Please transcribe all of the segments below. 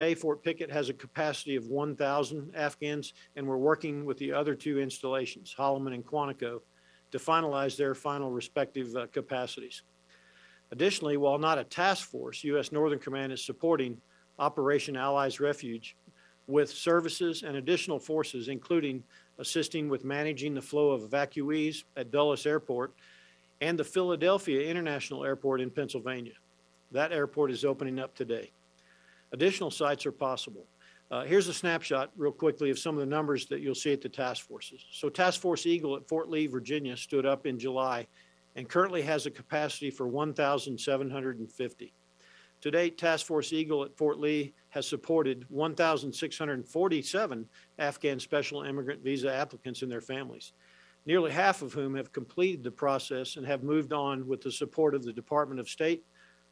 Today, Fort Pickett has a capacity of 1,000 Afghans, and we're working with the other two installations, Holloman and Quantico, to finalize their final respective capacities. Additionally, while not a task force, U.S. Northern Command is supporting Operation Allies Refuge with services and additional forces, including assisting with managing the flow of evacuees at Dulles Airport and the Philadelphia International Airport in Pennsylvania. That airport is opening up today. Additional sites are possible. Here's a snapshot real quickly of some of the numbers that you'll see at the task forces. So Task Force Eagle at Fort Lee, Virginia stood up in July and currently has a capacity for 1,750. To date, Task Force Eagle at Fort Lee has supported 1,647 Afghan special immigrant visa applicants and their families, nearly half of whom have completed the process and have moved on with the support of the Department of State,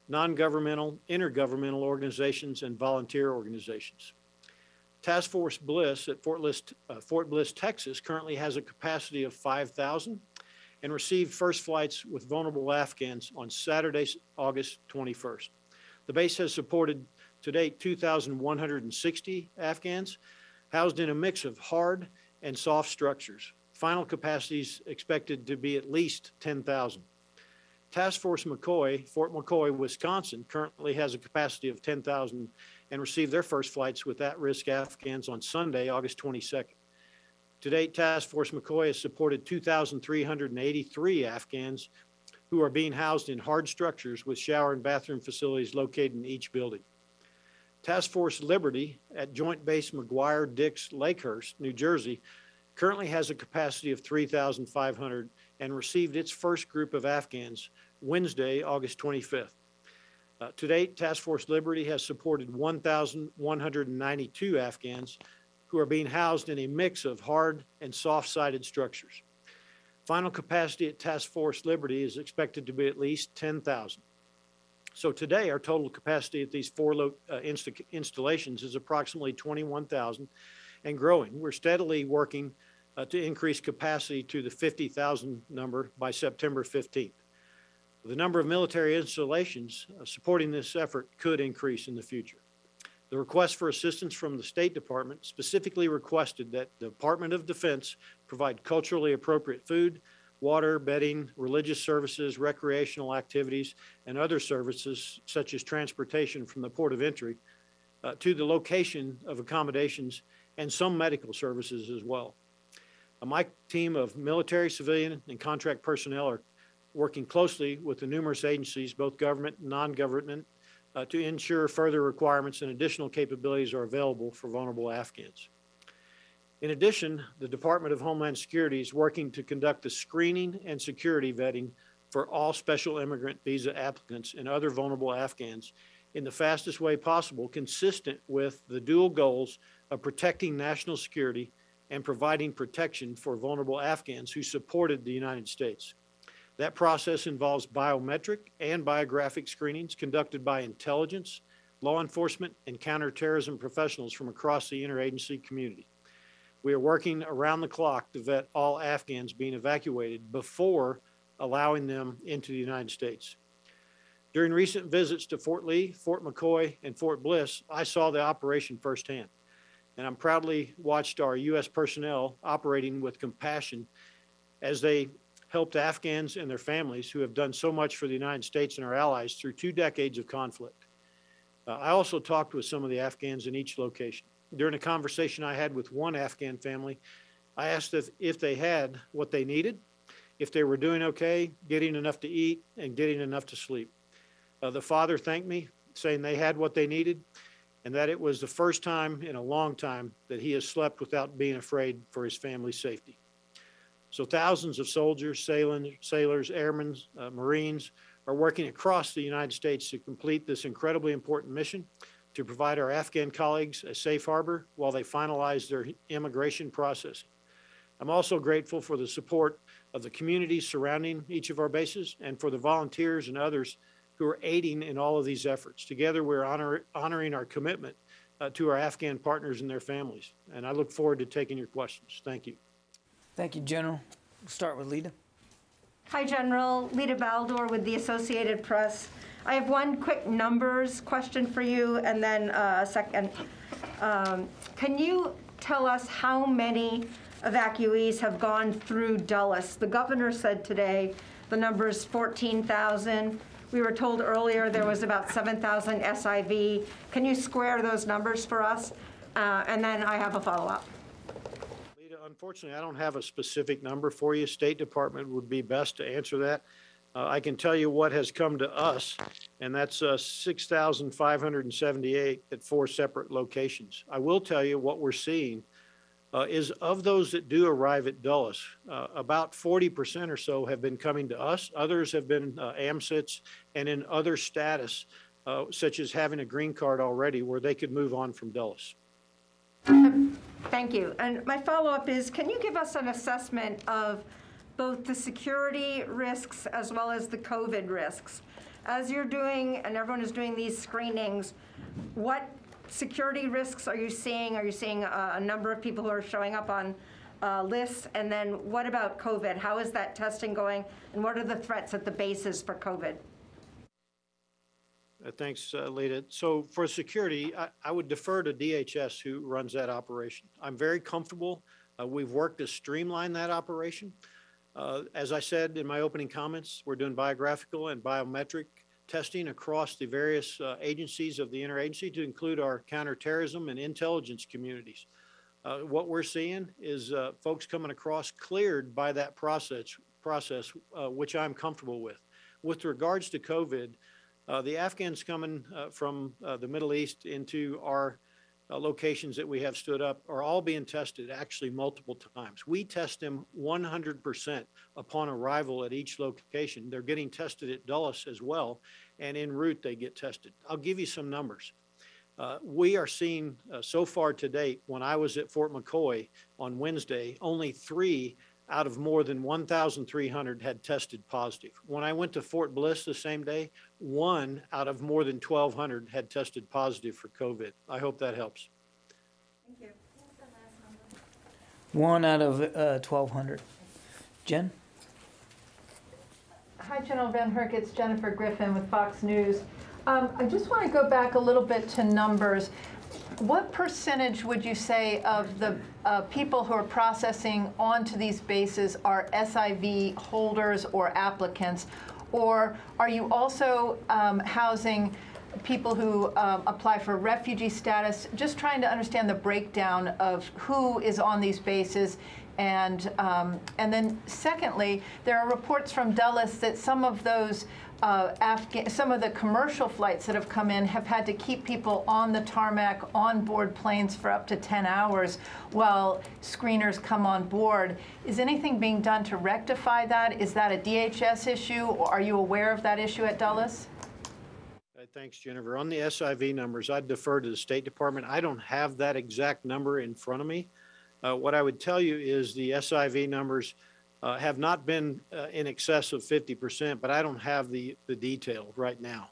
non-governmental, intergovernmental organizations, and volunteer organizations. Task Force Bliss at Fort Bliss, Texas currently has a capacity of 5,000 and received first flights with vulnerable Afghans on Saturday, August 21st. The base has supported to date 2,160 Afghans, housed in a mix of hard and soft structures. Final capacities expected to be at least 10,000. Task Force McCoy, Fort McCoy, Wisconsin, currently has a capacity of 10,000 and received their first flights with at-risk Afghans on Sunday, August 22nd. To date, Task Force McCoy has supported 2,383 Afghans who are being housed in hard structures with shower and bathroom facilities located in each building. Task Force Liberty at Joint Base McGuire-Dix-Lakehurst, New Jersey, currently has a capacity of 3,500 and received its first group of Afghans Wednesday, August 25th. To date, Task Force Liberty has supported 1,192 Afghans who are being housed in a mix of hard and soft-sided structures. Final capacity at Task Force Liberty is expected to be at least 10,000. So today, our total capacity at these four installations is approximately 21,000 and growing. We're steadily working to increase capacity to the 50,000 number by September 15th. The number of military installations supporting this effort could increase in the future. The request for assistance from the State Department specifically requested that the Department of Defense provide culturally appropriate food, water, bedding, religious services, recreational activities, and other services such as transportation from the port of entry to the location of accommodations and some medical services as well. My team of military, civilian, and contract personnel are working closely with the numerous agencies, both government and non-government, to ensure further requirements and additional capabilities are available for vulnerable Afghans. In addition, the Department of Homeland Security is working to conduct the screening and security vetting for all special immigrant visa applicants and other vulnerable Afghans in the fastest way possible, consistent with the dual goals of protecting national security and providing protection for vulnerable Afghans who supported the United States. That process involves biometric and biographic screenings conducted by intelligence, law enforcement, and counterterrorism professionals from across the interagency community. We are working around the clock to vet all Afghans being evacuated before allowing them into the United States. During recent visits to Fort Lee, Fort McCoy, and Fort Bliss, I saw the operation firsthand, and I'm proudly watched our U.S. personnel operating with compassion as they helped Afghans and their families who have done so much for the United States and our allies through 2 decades of conflict. I also talked with some of the Afghans in each location. During a conversation I had with one Afghan family, I asked if they had what they needed, if they were doing okay, getting enough to eat, and getting enough to sleep. The father thanked me, saying they had what they needed, and that it was the first time in a long time that he has slept without being afraid for his family's safety. So thousands of soldiers, sailors, airmen, Marines are working across the United States to complete this incredibly important mission to provide our Afghan colleagues a safe harbor while they finalize their immigration process. I'm also grateful for the support of the communities surrounding each of our bases and for the volunteers and others who are aiding in all of these efforts. Together, we're honoring our commitment to our Afghan partners and their families. And I look forward to taking your questions. Thank you. Thank you, General. We'll start with Lita. Hi, General. Lita Baldor with the Associated Press. I have one quick numbers question for you, and then a second. Can you tell us how many evacuees have gone through Dulles? The governor said today the number is 14,000. We were told earlier there was about 7,000 SIV. Can you square those numbers for us? And then I have a follow-up. Lita, unfortunately, I don't have a specific number for you. State Department would be best to answer that. I can tell you what has come to us, and that's 6,578 at 4 separate locations. I will tell you what we're seeing is of those that do arrive at Dulles, about 40% or so have been coming to us. Others have been AMCITs and in other status, such as having a green card already where they could move on from Dulles. Thank you. And my follow-up is, can you give us an assessment of both the security risks as well as the COVID risks? As you're doing, and everyone is doing these screenings, what security risks are you seeing? Are you seeing a number of people who are showing up on lists? And then what about COVID? How is that testing going? And what are the threats at the bases for COVID? Thanks, Lita. So for security, I would defer to DHS, who runs that operation. I'm very comfortable. We've worked to streamline that operation. As I said in my opening comments, we're doing biographical and biometric testing across the various agencies of the interagency to include our counterterrorism and intelligence communities. What we're seeing is folks coming across cleared by that process which I'm comfortable with. With regards to COVID, the Afghans coming from the Middle East into our locations that we have stood up are all being tested actually multiple times. We test them 100% upon arrival at each location. They're getting tested at Dulles as well, and en route they get tested. I'll give you some numbers. We are seeing so far to date, when I was at Fort McCoy on Wednesday, only 3 out of more than 1,300 had tested positive. When I went to Fort Bliss the same day, 1 out of more than 1,200 had tested positive for COVID. I hope that helps. Thank you. What's the last number? 1 out of 1,200. Jen? Hi, General VanHerck. It's Jennifer Griffin with Fox News. I just want to go back a little bit to numbers. What percentage would you say of the people who are processing onto these bases are SIV holders or applicants? Or are you also housing people who apply for refugee status? Just trying to understand the breakdown of who is on these bases. And then secondly, there are reports from Dulles that some of those some of the commercial flights that have come in have had to keep people on the tarmac on board planes for up to 10 hours while screeners come on board. Is anything being done to rectify that? Is that a DHS issue, or are you aware of that issue at Dulles? Thanks, Jennifer. On the SIV numbers, I'd defer to the State Department. I don't have that exact number in front of me. What I would tell you is the SIV numbers have not been in excess of 50%, but I don't have the detail right now.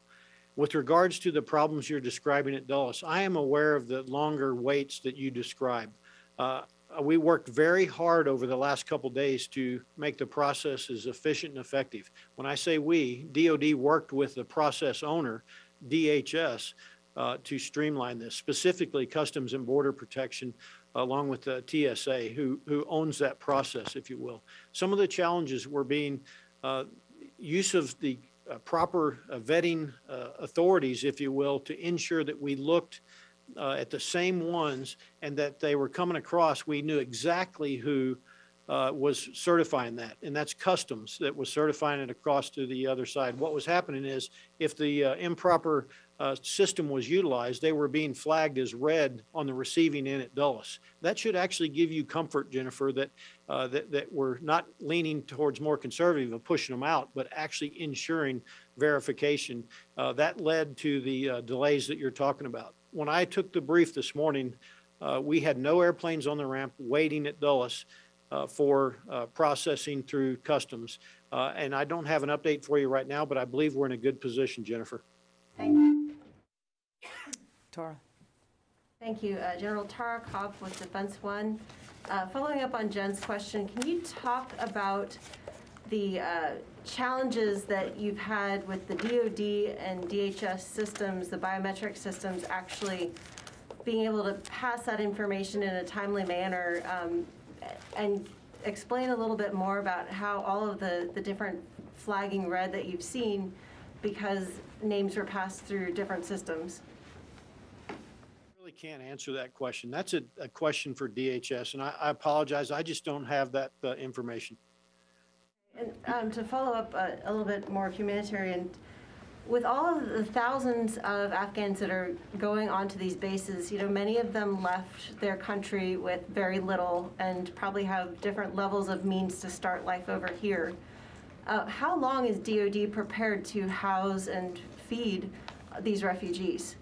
With regards to the problems you're describing at Dulles, I am aware of the longer waits that you describe. We worked very hard over the last couple days to make the process as efficient and effective. When I say we, DOD worked with the process owner, DHS, to streamline this, specifically Customs and Border Protection, along with the TSA, who owns that process, if you will. Some of the challenges were being use of the proper vetting authorities, if you will, to ensure that we looked at the same ones and that they were coming across. We knew exactly who was certifying that, and that's Customs that was certifying it across to the other side. What was happening is if the improper system was utilized, they were being flagged as red on the receiving end at Dulles. That should actually give you comfort, Jennifer, that, that we're not leaning towards more conservative of pushing them out, but actually ensuring verification. That led to the delays that you're talking about. When I took the brief this morning, we had no airplanes on the ramp waiting at Dulles for processing through Customs. And I don't have an update for you right now, but I believe we're in a good position, Jennifer. Thank you. Tara. Thank you. General Tara Kopp with Defense One. Following up on Jen's question, can you talk about the challenges that you've had with the DoD and DHS systems, the biometric systems, actually being able to pass that information in a timely manner, and explain a little bit more about how all of the different flagging red that you've seen because names were passed through different systems. I really can't answer that question. That's a question for DHS, and I apologize. I just don't have that information. And to follow up a little bit more humanitarian, with all of the thousands of Afghans that are going onto these bases, you know, many of them left their country with very little and probably have different levels of means to start life over here. How long is DoD prepared to house and feed these refugees?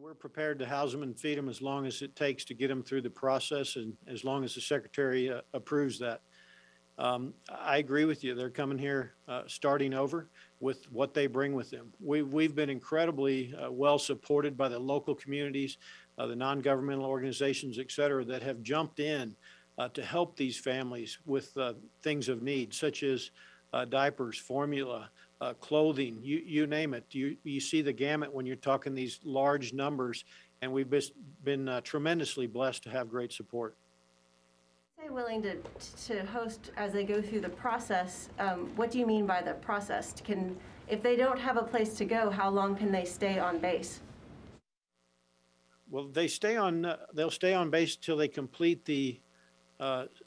We're prepared to house them and feed them as long as it takes to get them through the process and as long as the Secretary approves that. I agree with you. They're coming here starting over with what they bring with them. We've been incredibly well supported by the local communities, the non-governmental organizations, et cetera, that have jumped in to help these families with things of need, such as diapers, formula, clothing, you name it. You see the gamut when you're talking these large numbers, and we've been tremendously blessed to have great support. Say willing to host as they go through the process. What do you mean by the process? If they don't have a place to go, how long can they stay on base? Well, they'll stay on base till they complete the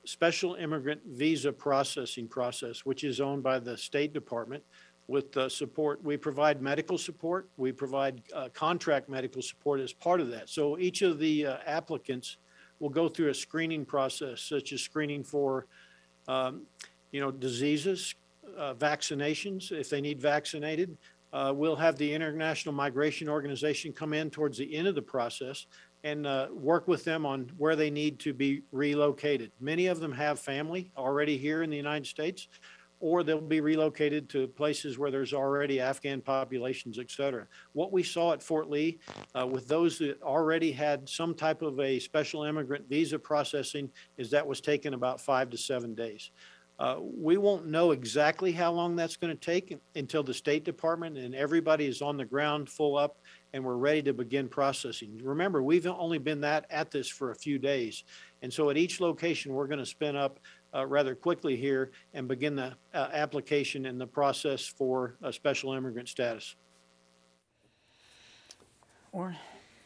special immigrant visa processing process, which is owned by the State Department. With the support, we provide medical support, we provide contract medical support as part of that. So each of the applicants will go through a screening process, such as screening for, you know, diseases, vaccinations, if they need vaccinated. We'll have the International Migration Organization come in towards the end of the process and work with them on where they need to be relocated. Many of them have family already here in the United States, or they'll be relocated to places where there's already Afghan populations, et cetera. What we saw at Fort Lee with those that already had some type of a special immigrant visa processing is that was taken about 5 to 7 days. We won't know exactly how long that's going to take until the State Department and everybody is on the ground full up and we're ready to begin processing. Remember, we've only been at this for a few days. And so at each location, we're going to spin up rather quickly here and begin the application and the process for a special immigrant status. Orrin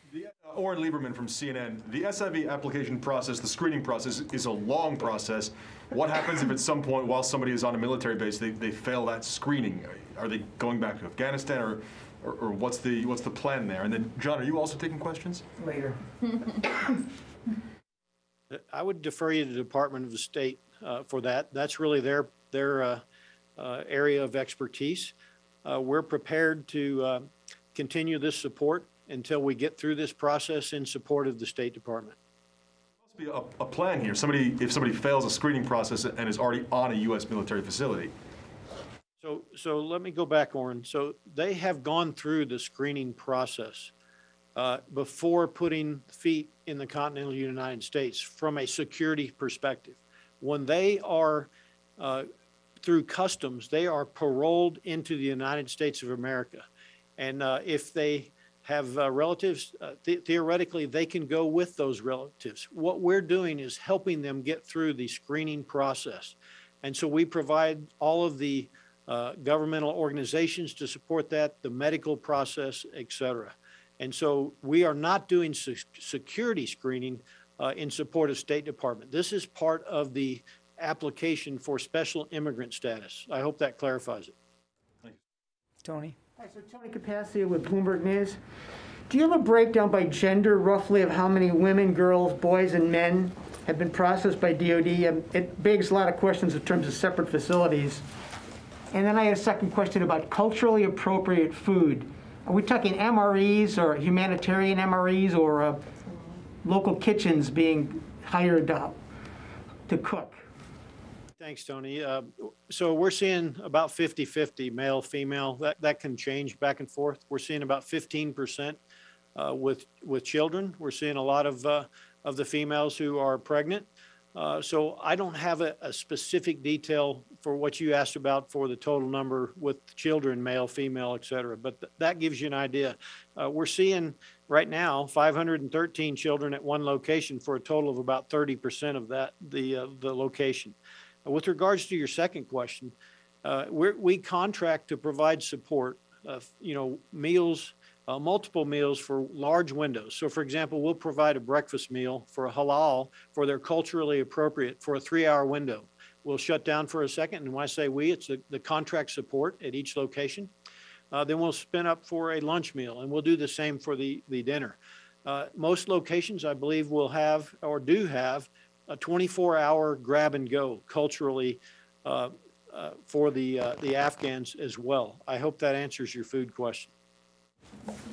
Lieberman from CNN. The SIV application process, the screening process, is a long process. What happens if at some point while somebody is on a military base, they fail that screening? Are they going back to Afghanistan, or what's the plan there? And then, John, are you also taking questions? Later. I would defer you to the Department of State for that. That's really their area of expertise. We're prepared to continue this support until we get through this process in support of the State Department. There must be a plan here. If somebody fails a screening process and is already on a U.S. military facility. So let me go back, Orrin. So they have gone through the screening process before putting feet in the continental United States from a security perspective. When they are through customs, they are paroled into the United States of America. And if they have relatives, theoretically, they can go with those relatives. What we're doing is helping them get through the screening process. And so we provide all of the governmental organizations to support that, the medical process, et cetera. And so we are not doing security screening in support of State Department. This is part of the application for special immigrant status. I hope that clarifies it. Thanks. Tony. Hi, so Tony Capaccia with Bloomberg News. Do you have a breakdown by gender, roughly, of how many women, girls, boys, and men have been processed by DoD? It begs a lot of questions in terms of separate facilities. And then I have a second question about culturally appropriate food. Are we talking MREs or humanitarian MREs or local kitchens being hired up to cook? Thanks, Tony. So we're seeing about 50-50 male, female. That can change back and forth. We're seeing about 15% with children. We're seeing a lot of the females who are pregnant. So I don't have a specific detail for what you asked about for the total number with children, male, female, et cetera, but that gives you an idea. We're seeing right now 513 children at one location for a total of about 30% of that, the location. With regards to your second question, we contract to provide support, meals, multiple meals for large windows. So for example, we'll provide a breakfast meal for a halal for their culturally appropriate for a 3-hour window. We'll shut down for a second. And when I say we, it's the contract support at each location. Then we'll spin up for a lunch meal, and we'll do the same for the dinner. Most locations, I believe, will have or do have a 24-hour grab and go culturally for the Afghans as well. I hope that answers your food question.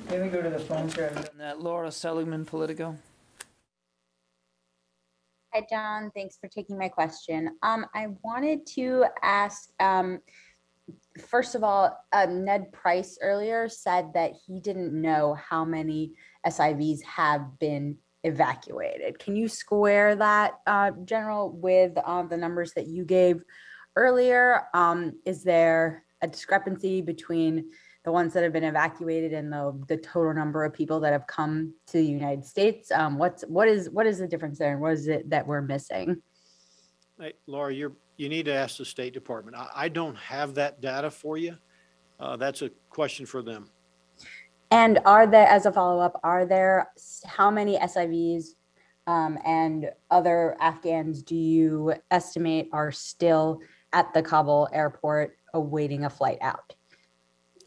Let me go to the phone chair on that. Laura Seligman, Politico. Hi, John. Thanks for taking my question. I wanted to ask, first of all, Ned Price earlier said that he didn't know how many SIVs have been evacuated. Can you square that, General, with the numbers that you gave earlier? Is there a discrepancy between the ones that have been evacuated and the total number of people that have come to the United States? What is the difference there, and what is it that we're missing? Hey, Laura, you need to ask the State Department. I don't have that data for you. That's a question for them. And are there, as a follow-up, are there how many SIVs and other Afghans do you estimate are still at the Kabul airport awaiting a flight out?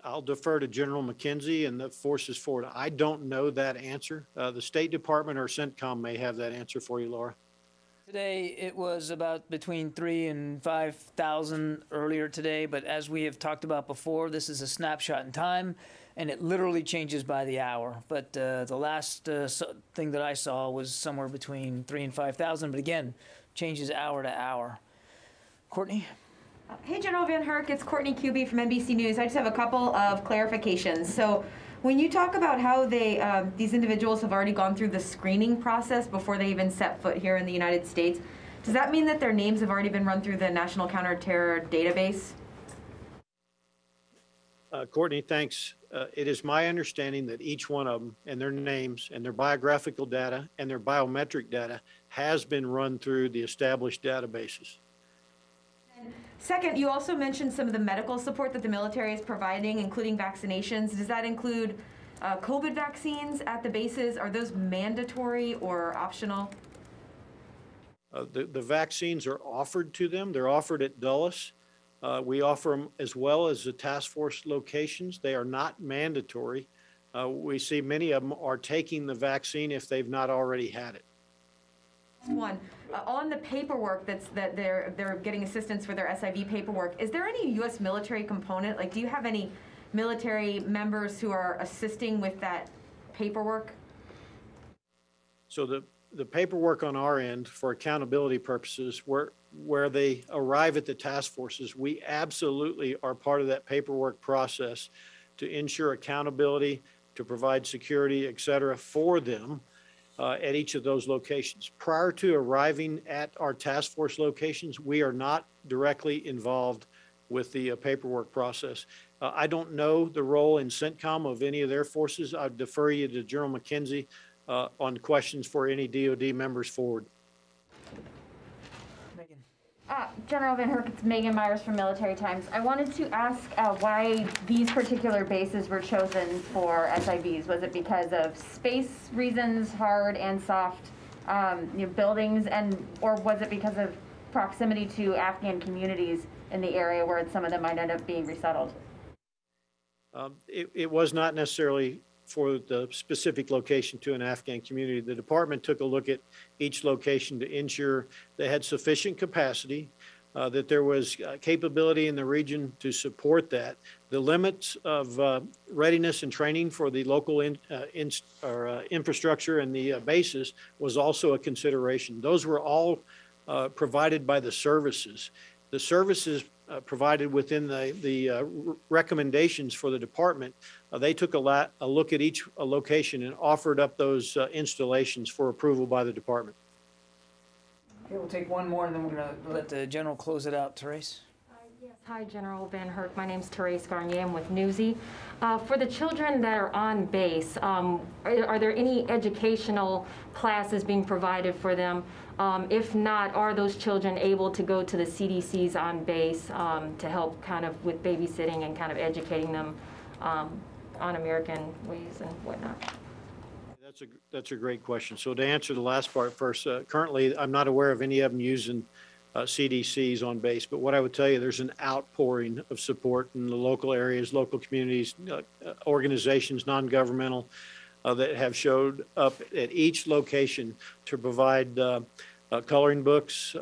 I'll defer to General McKenzie and the forces forward. I don't know that answer. The State Department or CENTCOM may have that answer for you, Laura. Today, it was about between 3,000 and 5,000 earlier today, but as we have talked about before, this is a snapshot in time, and it literally changes by the hour. But the last thing that I saw was somewhere between 3,000 and 5,000, but again, changes hour to hour. Courtney? Hey, General VanHerck, it's Courtney Kuby from NBC News. I just have a couple of clarifications. So when you talk about how these individuals have already gone through the screening process before they even set foot here in the United States, does that mean that their names have already been run through the National Counterterror Database? Courtney, thanks. It is my understanding that each one of them and their names and their biographical data and their biometric data has been run through the established databases. Second, you also mentioned some of the medical support that the military is providing, including vaccinations. Does that include COVID vaccines at the bases? Are those mandatory or optional? The vaccines are offered to them. They're offered at Dulles. We offer them as well as the task force locations. They are not mandatory. We see many of them are taking the vaccine if they've not already had it. One, on the paperwork that they're getting assistance for their SIV paperwork, is there any U.S. military component? Like, do you have any military members who are assisting with that paperwork? So the paperwork on our end for accountability purposes, where they arrive at the task forces, we absolutely are part of that paperwork process to ensure accountability, to provide security, et cetera, for them. At each of those locations. Prior to arriving at our task force locations, we are not directly involved with the paperwork process. I don't know the role in CENTCOM of any of their forces. I'd defer you to General McKenzie on questions for any DOD members forward. General VanHerck, it's Megan Myers from Military Times. I wanted to ask why these particular bases were chosen for SIVs. Was it because of space reasons, hard and soft buildings, or was it because of proximity to Afghan communities in the area where some of them might end up being resettled? It was not necessarily for the specific location to an Afghan community. The department took a look at each location to ensure they had sufficient capacity, that there was capability in the region to support that. The limits of readiness and training for the local infrastructure and the bases was also a consideration. Those were all provided by the services. The services provided within the recommendations for the department, they took a look at each location and offered up those installations for approval by the department. Okay, we'll take one more, and then we're going to let the general close it out. Therese? Yes. Hi, General VanHerck. My name's Therese Garnier. I'm with Newsy. For the children that are on base, are there any educational classes being provided for them? If not, are those children able to go to the CDCs on base to help kind of with babysitting and kind of educating them on American ways and whatnot? That's a great question. So to answer the last part first, currently I'm not aware of any of them using CDCs on base, but what I would tell you, there's an outpouring of support in the local areas, local communities, organizations, non-governmental, that have showed up at each location to provide coloring books,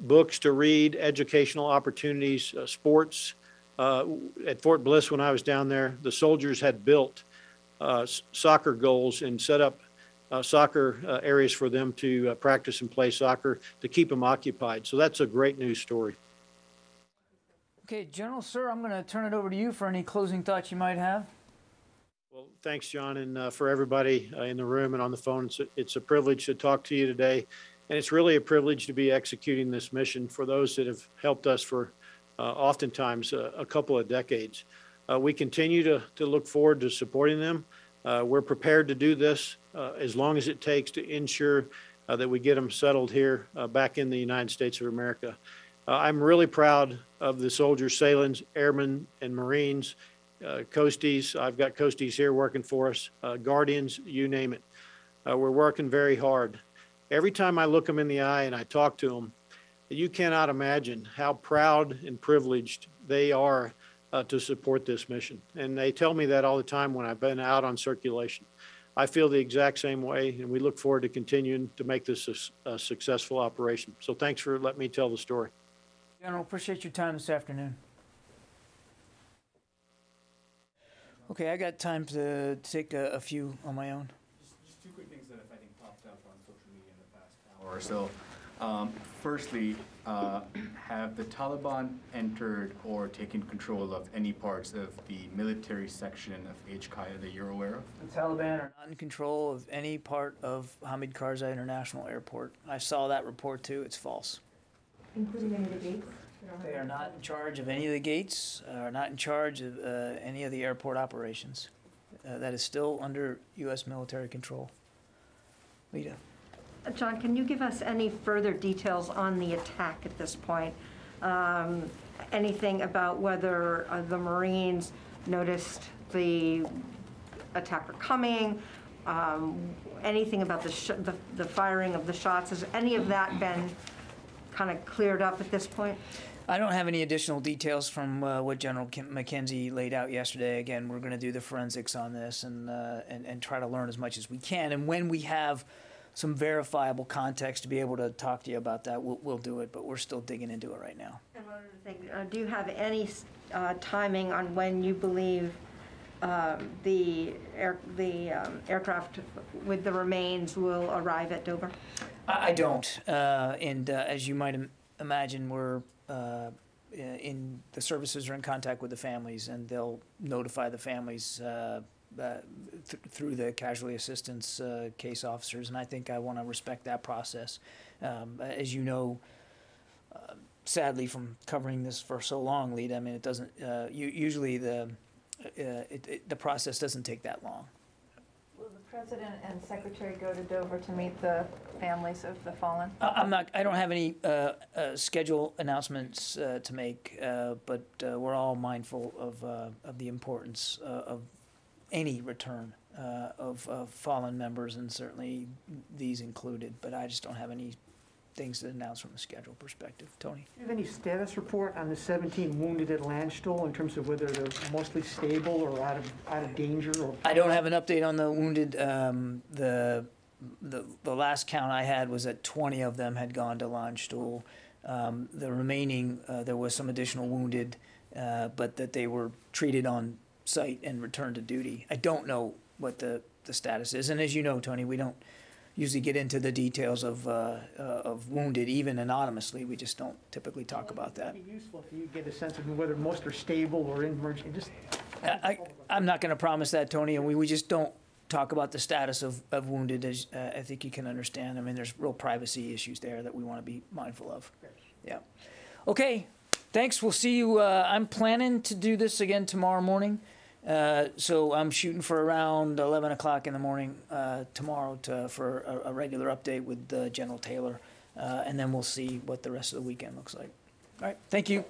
books to read, educational opportunities, sports. At Fort Bliss, when I was down there, the soldiers had built soccer goals and set up soccer areas for them to practice and play soccer to keep them occupied. So that's a great news story. Okay, General, sir, I'm going to turn it over to you for any closing thoughts you might have. Well, thanks, John, and for everybody in the room and on the phone, it's a privilege to talk to you today, and it's really a privilege to be executing this mission for those that have helped us for oftentimes a couple of decades. We continue to look forward to supporting them. We're prepared to do this as long as it takes to ensure that we get them settled here back in the United States of America. I'm really proud of the soldiers, sailors, airmen, and Marines, Coasties. I've got Coasties here working for us, Guardians, you name it. We're working very hard. Every time I look them in the eye and I talk to them, you cannot imagine how proud and privileged they are to support this mission. And they tell me that all the time when I've been out on circulation. I feel the exact same way, and we look forward to continuing to make this a successful operation. So thanks for letting me tell the story. General, appreciate your time this afternoon. Okay, I got time to take a few on my own. Just two quick things that I think popped up on social media in the past hour or so. Firstly, have the Taliban entered or taken control of any parts of the military section of HKIA that you're aware of? The Taliban are not in control of any part of Hamid Karzai International Airport. I saw that report too. It's false. Including any of the gates? They are not in charge of any of the gates, are not in charge of any of the airport operations. That is still under U.S. military control. Lita. John, can you give us any further details on the attack at this point? Anything about whether the Marines noticed the attacker coming? Anything about the firing of the shots? Has any of that been kind of cleared up at this point? I don't have any additional details from what General McKenzie laid out yesterday. Again, we're going to do the forensics on this and try to learn as much as we can. And when we have some verifiable context to be able to talk to you about that, we'll do it, but we're still digging into it right now. And one other thing, do you have any timing on when you believe the aircraft with the remains will arrive at Dover? I don't, and as you might imagine, we're the services are in contact with the families, and they'll notify the families through the casualty assistance case officers, and I think I want to respect that process. As you know, sadly, from covering this for so long, Lita, I mean, it doesn't. Usually, the process doesn't take that long. Will the President and Secretary go to Dover to meet the families of the fallen? I'm not. I don't have any schedule announcements to make, but we're all mindful of the importance of any return of fallen members, and certainly these included, but I just don't have any things to announce from a schedule perspective. Tony? Do you have any status report on the 17 wounded at Landstuhl in terms of whether they're mostly stable or out of danger? Or I don't have an update on the wounded. The last count I had was that 20 of them had gone to Landstuhl. The remaining, there was some additional wounded, but that they were treated on site and return to duty. I don't know what the status is, and as you know, Tony, we don't usually get into the details of wounded, even anonymously. We just don't typically talk about that. It'd be useful if you get a sense of whether most are stable or in emergency. I'm not going to promise that, Tony, and we just don't talk about the status of wounded, as I think you can understand. I mean, there's real privacy issues there that we want to be mindful of. Yeah. Okay. Thanks. We'll see you. I'm planning to do this again tomorrow morning. So I'm shooting for around 11 o'clock in the morning tomorrow for a regular update with General Taylor. And then we'll see what the rest of the weekend looks like. All right. Thank you.